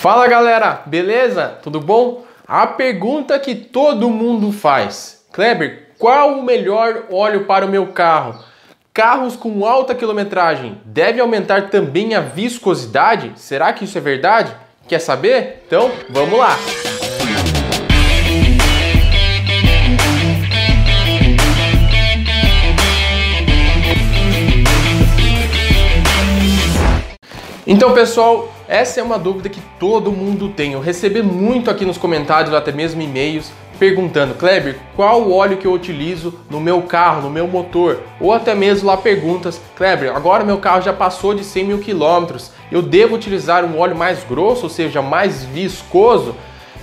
Fala galera, beleza? Tudo bom? A pergunta que todo mundo faz: Kleber, qual o melhor óleo para o meu carro? Carros com alta quilometragem deve aumentar também a viscosidade? Será que isso é verdade? Quer saber? Então vamos lá! Então pessoal, essa é uma dúvida que todo mundo tem. Eu recebi muito aqui nos comentários, até mesmo e-mails, perguntando: Kleber, qual o óleo que eu utilizo no meu carro, no meu motor? Ou até mesmo lá perguntas: Kleber, agora meu carro já passou de 100 mil quilômetros, eu devo utilizar um óleo mais grosso, ou seja, mais viscoso?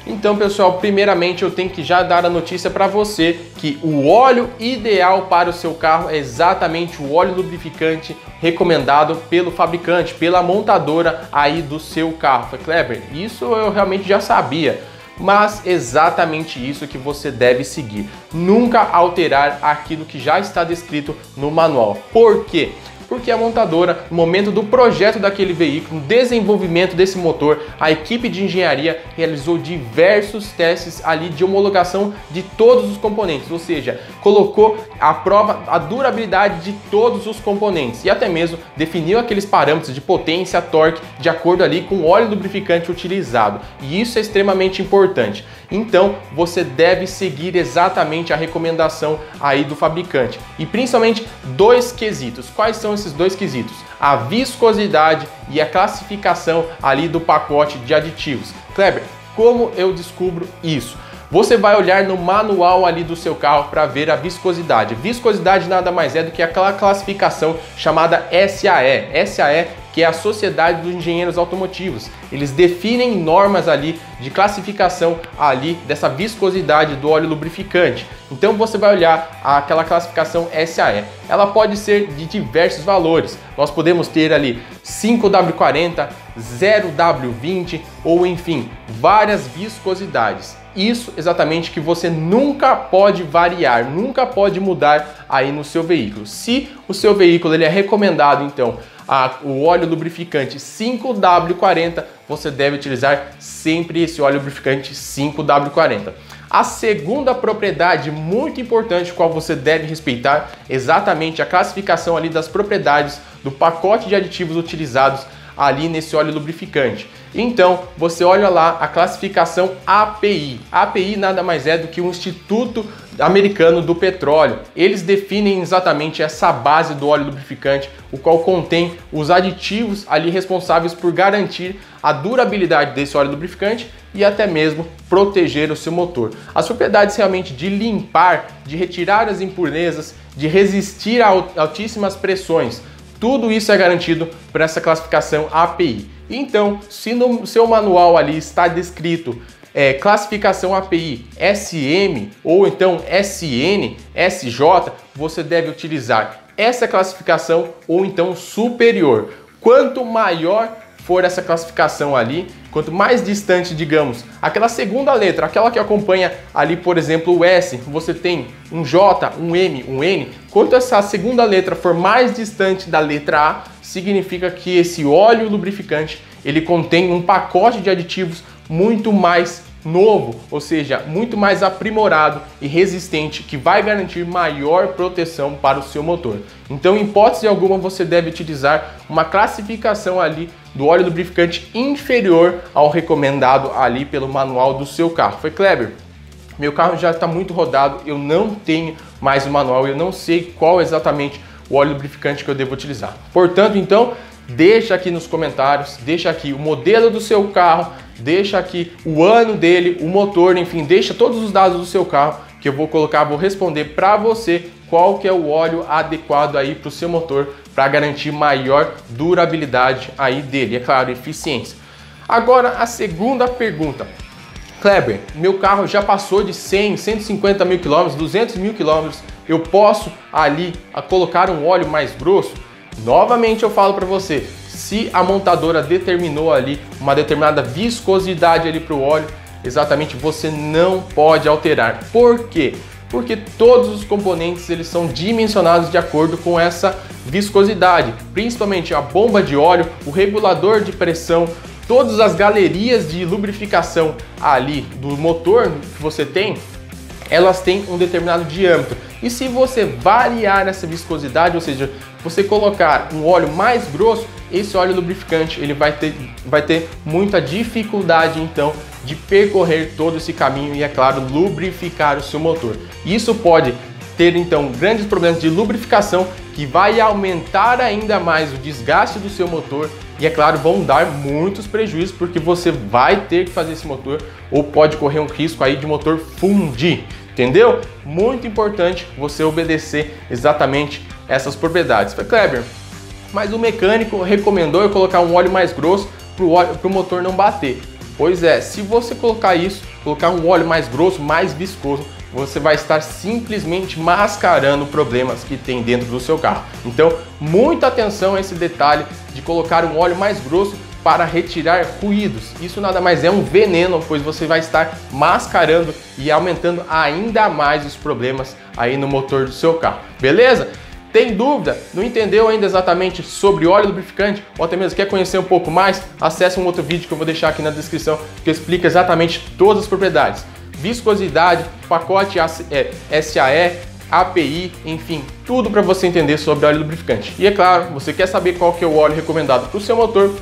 Então pessoal, primeiramente eu tenho que já dar a notícia para você que o óleo ideal para o seu carro é exatamente o óleo lubrificante recomendado pelo fabricante, pela montadora aí do seu carro. Falei: Kleber, isso eu realmente já sabia, mas exatamente isso que você deve seguir. Nunca alterar aquilo que já está descrito no manual. Por quê? Porque a montadora, no momento do projeto daquele veículo, no desenvolvimento desse motor, a equipe de engenharia realizou diversos testes ali de homologação de todos os componentes, ou seja, colocou à prova a durabilidade de todos os componentes e até mesmo definiu aqueles parâmetros de potência, torque, de acordo ali com o óleo lubrificante utilizado. E isso é extremamente importante. Então, você deve seguir exatamente a recomendação aí do fabricante. E principalmente dois quesitos. Quais são esses dois quesitos? A viscosidade e a classificação ali do pacote de aditivos. Kleber, como eu descubro isso? Você vai olhar no manual ali do seu carro para ver a viscosidade. Viscosidade nada mais é do que aquela classificação chamada SAE. SAE, que é a Sociedade dos Engenheiros Automotivos. Eles definem normas ali de classificação ali dessa viscosidade do óleo lubrificante. Então você vai olhar aquela classificação SAE. Ela pode ser de diversos valores. Nós podemos ter ali 5w40, 0w20 ou enfim, várias viscosidades. Isso exatamente que você nunca pode variar, nunca pode mudar aí no seu veículo. Se o seu veículo ele é recomendado, então, o óleo lubrificante 5W40, você deve utilizar sempre esse óleo lubrificante 5W40. A segunda propriedade muito importante qual você deve respeitar é exatamente a classificação ali das propriedades do pacote de aditivos utilizados ali nesse óleo lubrificante. Então, você olha lá a classificação API. API nada mais é do que o Instituto Americano do Petróleo. Eles definem exatamente essa base do óleo lubrificante, o qual contém os aditivos ali responsáveis por garantir a durabilidade desse óleo lubrificante e até mesmo proteger o seu motor. As propriedades realmente de limpar, de retirar as impurezas, de resistir a altíssimas pressões, tudo isso é garantido por essa classificação API. Então, se no seu manual ali está descrito classificação API SM ou então SN, SJ, você deve utilizar essa classificação ou então superior. Quanto maior for essa classificação ali, quanto mais distante, digamos, aquela segunda letra, aquela que acompanha ali, por exemplo, o S, você tem um J, um M, um N, quanto essa segunda letra for mais distante da letra A, significa que esse óleo lubrificante, ele contém um pacote de aditivos muito mais novo, ou seja, muito mais aprimorado e resistente, que vai garantir maior proteção para o seu motor. Então, em hipótese alguma, você deve utilizar uma classificação ali do óleo lubrificante inferior ao recomendado ali pelo manual do seu carro. Foi: Kleber, meu carro já está muito rodado, eu não tenho mais o manual, eu não sei qual exatamente o óleo lubrificante que eu devo utilizar. Portanto, então, deixa aqui nos comentários, deixa aqui o modelo do seu carro, deixa aqui o ano dele, o motor, enfim, deixa todos os dados do seu carro que eu vou colocar, vou responder para você qual que é o óleo adequado aí para o seu motor para garantir maior durabilidade aí dele, é claro, eficiência. Agora a segunda pergunta: Kleber, meu carro já passou de 100, 150 mil quilômetros, 200 mil quilômetros, eu posso ali colocar um óleo mais grosso? Novamente eu falo para você, se a montadora determinou ali uma determinada viscosidade ali para o óleo, exatamente você não pode alterar. Por quê? Porque todos os componentes eles são dimensionados de acordo com essa viscosidade, principalmente a bomba de óleo, o regulador de pressão, todas as galerias de lubrificação ali do motor que você tem, elas têm um determinado diâmetro. E se você variar essa viscosidade, ou seja, você colocar um óleo mais grosso, esse óleo lubrificante ele vai ter muita dificuldade então de percorrer todo esse caminho e, é claro, lubrificar o seu motor. Isso pode ter então grandes problemas de lubrificação que vai aumentar ainda mais o desgaste do seu motor e, é claro, vão dar muitos prejuízos porque você vai ter que fazer esse motor ou pode correr um risco aí de motor fundir, entendeu? Muito importante você obedecer exatamente essas propriedades. Kleber, mas o mecânico recomendou eu colocar um óleo mais grosso para o motor não bater. Pois é, se você colocar isso, colocar um óleo mais grosso, mais viscoso, você vai estar simplesmente mascarando problemas que tem dentro do seu carro. Então, muita atenção a esse detalhe de colocar um óleo mais grosso para retirar ruídos. Isso nada mais é um veneno, pois você vai estar mascarando e aumentando ainda mais os problemas aí no motor do seu carro, beleza? Tem dúvida? Não entendeu ainda exatamente sobre óleo lubrificante? Ou até mesmo quer conhecer um pouco mais? Acesse um outro vídeo que eu vou deixar aqui na descrição que explica exatamente todas as propriedades. Viscosidade, pacote SAE, API, enfim, tudo para você entender sobre óleo lubrificante. E é claro, você quer saber qual que é o óleo recomendado para o seu motor?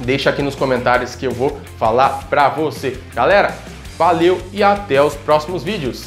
Deixa aqui nos comentários que eu vou falar para você. Galera, valeu e até os próximos vídeos.